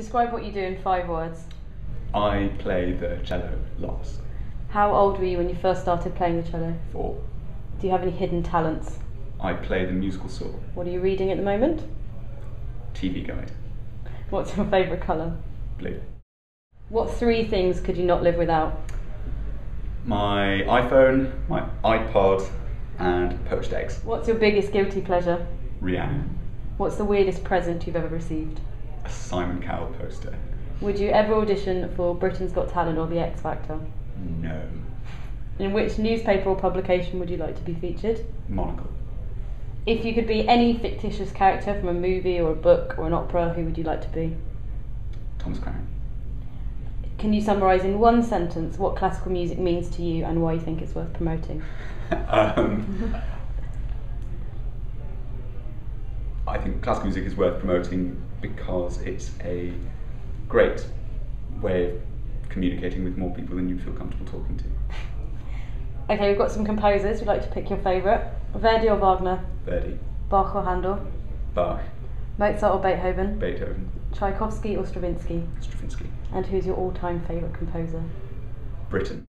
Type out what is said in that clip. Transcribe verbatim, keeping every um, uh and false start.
Describe what you do in five words. I play the cello lots. How old were you when you first started playing the cello? Four. Do you have any hidden talents? I play the musical saw. What are you reading at the moment? T V Guide. What's your favourite colour? Blue. What three things could you not live without? My iPhone, my iPod and poached eggs. What's your biggest guilty pleasure? Rihanna. What's the weirdest present you've ever received? A Simon Cowell poster. Would you ever audition for Britain's Got Talent or The X Factor? No. In which newspaper or publication would you like to be featured? Monocle. If you could be any fictitious character from a movie or a book or an opera, who would you like to be? Thomas Crane. Can you summarise in one sentence what classical music means to you and why you think it's worth promoting? um, I think classical music is worth promoting because it's a great way of communicating with more people than you feel comfortable talking to. Okay, we've got some composers. We'd like to pick your favourite. Verdi or Wagner? Verdi. Bach or Handel? Bach. Mozart or Beethoven? Beethoven. Tchaikovsky or Stravinsky? Stravinsky. And who's your all-time favourite composer? Britten.